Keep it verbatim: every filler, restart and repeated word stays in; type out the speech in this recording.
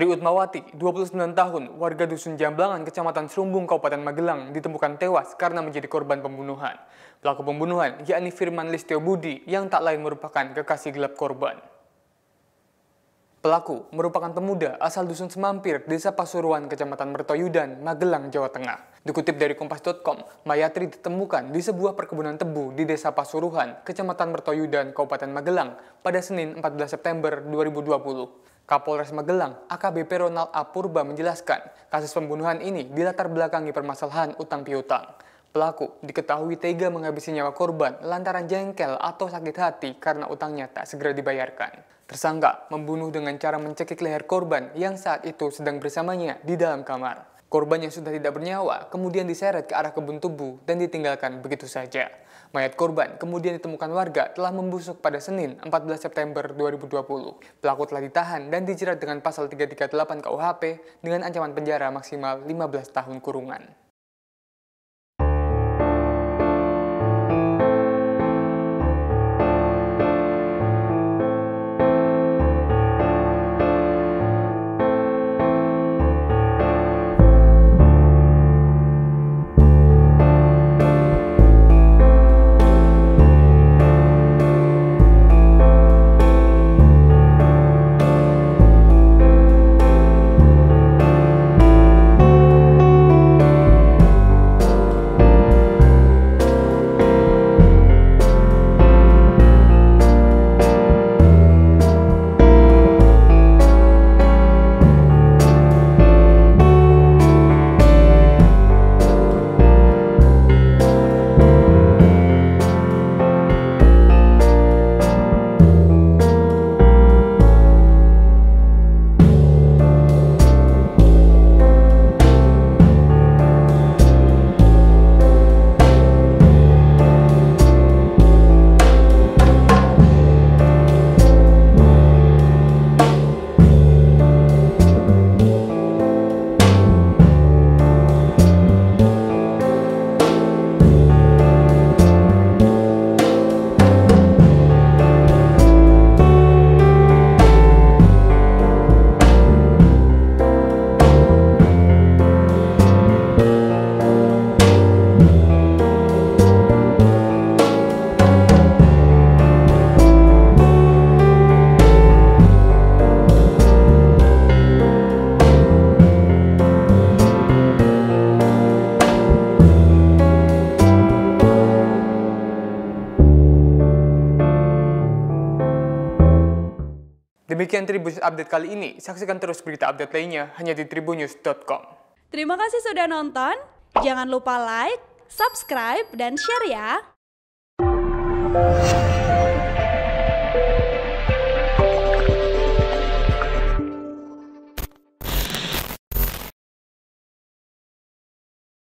Tri Utmawati, dua puluh sembilan tahun, warga Dusun Jamblangan, Kecamatan Srumbung, Kabupaten Magelang, ditemukan tewas karena menjadi korban pembunuhan. Pelaku pembunuhan, yakni Firman Listyo Budi, yang tak lain merupakan kekasih gelap korban. Pelaku merupakan pemuda asal Dusun Semampir, Desa Pasuruhan, Kecamatan Mertoyudan, Magelang, Jawa Tengah. Dikutip dari kompas titik com, mayat Tri ditemukan di sebuah perkebunan tebu di Desa Pasuruhan, Kecamatan Mertoyudan, Kabupaten Magelang, pada Senin empat belas September dua ribu dua puluh. Kapolres Magelang, A K B P Ronald A. Purba menjelaskan, kasus pembunuhan ini dilatar belakangi permasalahan utang piutang. Pelaku diketahui tega menghabisi nyawa korban lantaran jengkel atau sakit hati karena utangnya tak segera dibayarkan. Tersangka membunuh dengan cara mencekik leher korban yang saat itu sedang bersamanya di dalam kamar. Korban yang sudah tidak bernyawa kemudian diseret ke arah kebun tebu dan ditinggalkan begitu saja. Mayat korban kemudian ditemukan warga telah membusuk pada Senin empat belas September dua ribu dua puluh. Pelaku telah ditahan dan dijerat dengan pasal tiga tiga delapan K U H P dengan ancaman penjara maksimal lima belas tahun kurungan. Demikian Tribunnews update kali ini. Saksikan terus berita update lainnya hanya di tribunnews titik com. Terima kasih sudah nonton. Jangan lupa like, subscribe, dan share ya.